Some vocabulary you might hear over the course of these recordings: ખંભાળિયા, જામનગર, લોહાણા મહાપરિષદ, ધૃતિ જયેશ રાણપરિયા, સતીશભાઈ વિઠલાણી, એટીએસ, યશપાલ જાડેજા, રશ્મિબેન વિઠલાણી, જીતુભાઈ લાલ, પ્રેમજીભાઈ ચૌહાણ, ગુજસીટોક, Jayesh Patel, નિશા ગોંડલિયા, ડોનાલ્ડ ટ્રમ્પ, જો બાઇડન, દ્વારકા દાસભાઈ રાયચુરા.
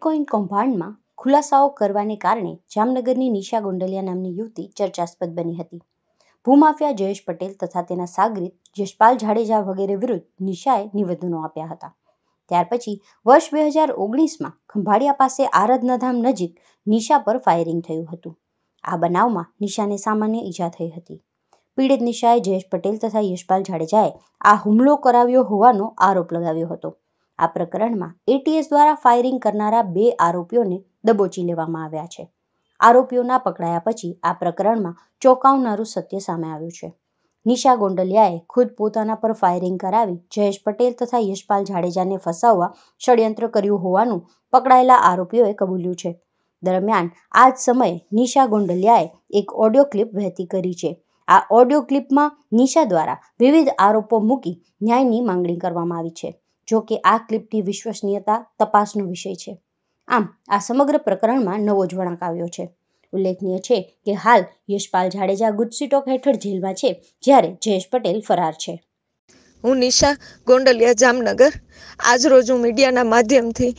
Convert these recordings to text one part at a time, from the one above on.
Bitcoin કૌભાંડમાં ખુલાસાઓ કરવાને કારણે જામનગરની નિશા ગોંડલિયા નામની યુવતી ચર્ચાસ્પદ બની હતી. ભૂમાફિયા જયેશ પટેલ તથા તેના સાગરીત યશપાલ જાડેજા વગેરે વિરુદ્ધ નિશાએ નિવેદનો આપ્યા હતા. ત્યાર પછી વર્ષ 2019માં ખંભાળિયા પાસે આરાધનાધામ નજીક નિશા પર ફાયરિંગ થયું હતું. આ બનાવમાં નિશાને સામાન્ય ઈજા થઈ હતી. પીડિત નિશાએ જયેશ પટેલ તથા યશપાલ જાડેજાએ આ હુમલો કરાવ્યો હોવાનો આરોપ લગાવ્યો હતો. આ પ્રકરણમાં એટીએસ દ્વારા ફાયરિંગ કરનારા બે આરોપીઓને દબોચી લેવામાં આવ્યા છે. આરોપીઓના પકડાયા પછી આ પ્રકરણમાં ચોંકાવનારું સત્ય સામે આવ્યું છે. નિશા ગોંડલિયાએ ખુદ પોતાના પર ફાયરિંગ કરાવી જયેશ પટેલ તથા યશપાલ જાડેજાને ફસાવવા ષડયંત્ર કર્યું હોવાનું પકડાયેલા આરોપીઓએ કબૂલ્યું છે. દરમિયાન આ જ સમયે નિશા ગોંડલિયાએ એક ઓડિયો ક્લિપ વહેતી કરી છે. આ ઓડિયો ક્લિપમાં નિશા દ્વારા વિવિધ આરોપો મૂકી ન્યાયની માંગણી કરવામાં આવી છે. જો કે આ ક્લિપની વિશ્વસનીયતા તપાસનો વિષય છે. આમ આ સમગ્ર પ્રકરણમાં નવો જ વળાંક આવ્યો છે. ઉલ્લેખનીય છે કે હાલ યશપાલ જાડેજા ગુજસીટોક હેઠળ જેલમાં છે, જ્યારે જયેશ પટેલ ફરાર છે. હું નિશા ગોંડલિયા, જામનગર. આજરોજ હું મીડિયાના માધ્યમથી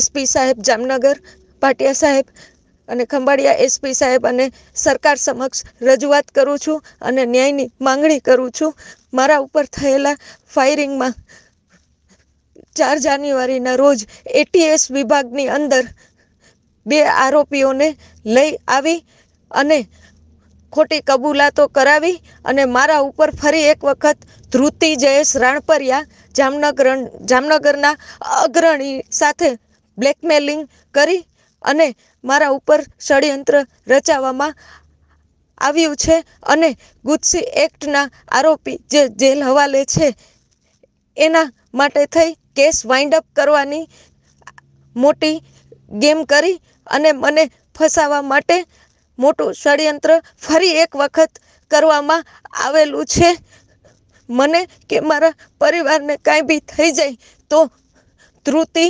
એસપી સાહેબ જામનગર, પાટિયા સાહેબ અને ખંભાળિયા એસપી સાહેબ અને સરકાર સમક્ષ રજૂઆત કરું છું અને ન્યાયની માંગણી કરું છું. મારા ઉપર થયેલા ફાયરિંગમાં 4 જાન્યુઆરીના રોજ એટીએસ વિભાગની અંદર 2 આરોપીઓને લઈ આવી અને ખોટી કબૂલાતો કરાવી અને મારા ઉપર ફરી એક વખત ધૃતિ જયેશ રાણપરિયા જામનગરના અગ્રણી સાથે બ્લેકમેલિંગ કરી અને મારા ઉપર ષડયંત્ર રચાવવામાં આવ્યું છે. અને ગુજસી એક્ટના આરોપી જે જેલ હવાલે છે એના માટે થઈ કેસ વાઇન્ડ અપ કરવાની મોટી ગેમ કરી અને મને ફસાવવા માટે મોટું ષડયંત્ર ફરી એક વખત કરવામાં આવેલું છે. મને કે મારા પરિવારને કાંઈ બી થઈ જાય તો ધૃતિ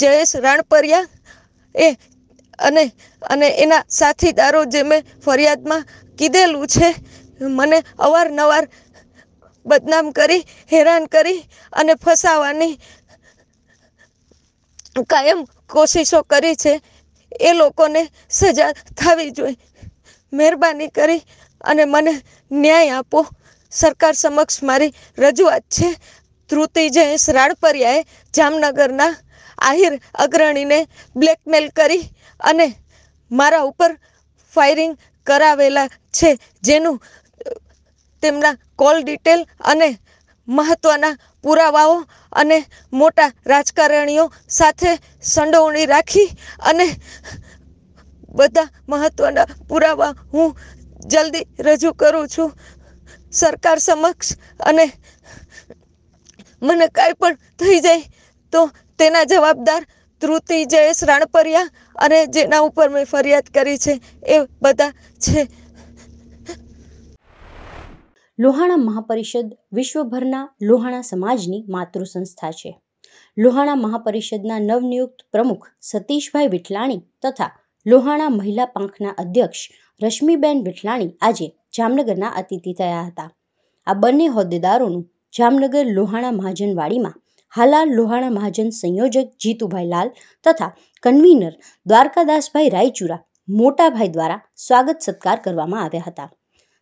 જયેશ રાણપરિયા અને એના સાથીદારો જે મેં ફરિયાદમાં કીધેલું છે મને અવારનવાર બદનામ કરી, હેરાન કરી અને ફસાવાની કાયમ કોશિશો કરી છે. એ લોકોને સજા થવી જોઈએ. મહેરબાની કરી અને મને ન્યાય આપો. સરકાર સમક્ષ મારી રજૂઆત છે. ધૃતિ જયેશ રાણપરિયાએ જામનગરના આહિર અગ્રણીને બ્લેકમેલ કરી અને મારા ઉપર ફાયરિંગ કરાવેલા છે, જેનું તેમના કોલ ડિટેલ અને મહત્ત્વના પુરાવાઓ અને મોટા રાજકારણીઓ સાથે સંડોવણી રાખી અને બધા મહત્ત્વના પુરાવા હું જલ્દી રજૂ કરું છું સરકાર સમક્ષ. અને મને કાંઈ પણ થઈ જાય તો તેના જવાબદાર ધૃતિ જયેશ રાણપરિયા અને જેના ઉપર મેં ફરિયાદ કરી છે એ બધા છે. લોહાણા મહાપરિષદ વિશ્વભરના લોહાણા સમાજની માતૃ સંસ્થા છે. લોહાણા મહાપરિષદના નવનિયુક્ત પ્રમુખ સતીશભાઈ વિઠલાણી તથા લોહાણા મહિલા પાંખના અધ્યક્ષ રશ્મિબેન વિઠલાણી આજે જામનગરના અતિથિ થયા હતા. આ બંને હોદ્દેદારોનું જામનગર લોહાણા મહાજનવાડીમાં હાલા લોહાણા મહાજન સંયોજક જીતુભાઈ લાલ તથા કન્વીનર દ્વારકા દાસભાઈ રાયચુરા મોટાભાઈ દ્વારા સ્વાગત સત્કાર કરવામાં આવ્યા હતા.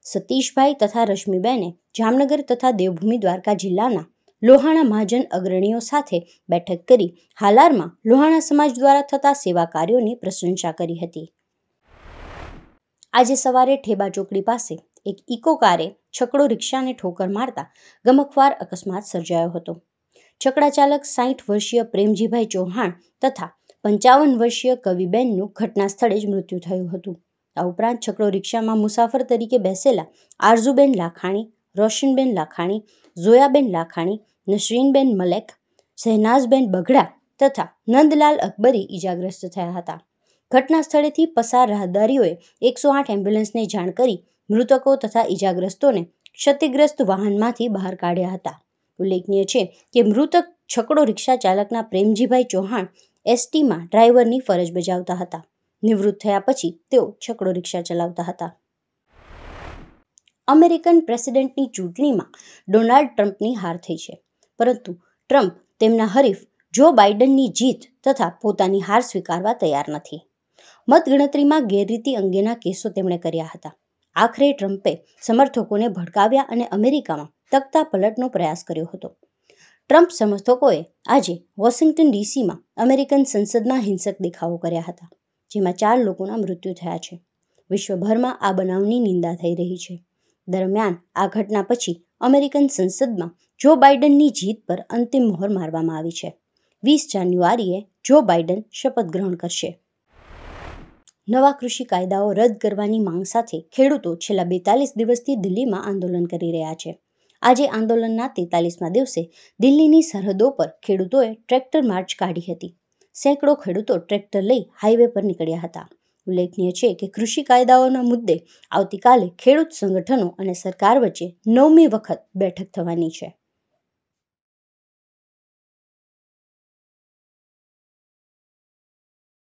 સતીશભાઈ તથા રશ્મિબેને જામનગર તથા દેવભૂમિ દ્વારકા જિલ્લાના લોહાણા મહાજન અગ્રણીઓ સાથે બેઠક કરી હાલારમાં લોહાણા સમાજ દ્વારા થતા સેવા કાર્યોની પ્રશંસા કરી હતી. આજે સવારે ઠેબા ચોકડી પાસે એક ઇકો કારે છકડો રિક્ષાને ઠોકર મારતા ગમખ્વાર અકસ્માત સર્જાયો હતો. છકડા ચાલક 60 વર્ષીય પ્રેમજીભાઈ ચૌહાણ તથા 55 વર્ષીય કવિબેનનું ઘટના સ્થળે જ મૃત્યુ થયું હતું. આ ઉપરાંત છકડો રિક્ષામાં મુસાફર તરીકે બેસેલા આરઝુબેન લાખાણી, રોશનબેન લાખાણી, ઝોયાબેન લાખાણી, નસરીનબેન મલેક, શહેનાઝબેન બગડા તથા નંદલાલ અકબરી ઈજાગ્રસ્ત થયા હતા. ઘટના સ્થળેથી પસાર રાહદારીઓએ 108 એમ્બ્યુલન્સને જાણ કરી મૃતકો તથા ઈજાગ્રસ્તોને ક્ષતિગ્રસ્ત વાહનમાંથી બહાર કાઢ્યા હતા. ઉલ્લેખનીય છે કે મૃતક છકડો રિક્ષા ચાલકના પ્રેમજીભાઈ ચૌહાણ એસટીમાં ડ્રાઈવરની ફરજ બજાવતા હતા. નિવૃત્ત થયા પછી તેઓ છકડો રિક્ષા ચલાવતા હતા. અમેરિકન પ્રેસિડેન્ટની ચૂંટણીમાં ડોનાલ્ડ ટ્રમ્પની હાર થઈ છે, પરંતુ ટ્રમ્પ તેમના હરીફ જો બાઇડનની જીત તથા પોતાની હાર સ્વીકારવા તૈયાર નથી। મતગણતરીમાં ગેરરીતિ અંગેના કેસો તેમણે કર્યા હતા। આખરે ટ્રમ્પે સમર્થકોને ભડકાવ્યા અને અમેરિકામાં તકતા પલટનો પ્રયાસ કર્યો હતો। ટ્રમ્પ સમર્થકોએ આજે વોશિંગ્ટન ડીસીમાં અમેરિકન સંસદમાં હિંસક દેખાવો કર્યા હતા, જેમાં 4 લોકોના મૃત્યુ થયા છે। વિશ્વભરમાં આ બનાવની નિંદા થઈ રહી છે। દરમિયાન આ ઘટના પછી અમેરિકન સંસદમાં જો બાઇડનની જીત પર અંતિમ મોહર મારવામાં આવી છે। 20 જાન્યુઆરીએ જો બાઇડન શપથ ગ્રહણ કરશે। નવા કૃષિ કાયદાઓ રદ કરવાની માંગ સાથે ખેડૂતો છેલ્લા 42 દિવસથી દિલ્હીમાં આંદોલન કરી રહ્યા છે। આજે આંદોલનના 43મા દિવસે દિલ્હીની સરહદો પર ખેડૂતોએ ટ્રેક્ટર માર્ચ કાઢી હતી। સેંકડો ખેડૂતો ટ્રેક્ટર લઈ હાઈવે પર નીકળ્યા હતા। ઉલ્લેખનીય છે કે કૃષિ કાયદાઓના મુદ્દે આવતીકાલે ખેડૂત સંગઠનો અને સરકાર વચ્ચે 9મી વખત બેઠક થવાની છે।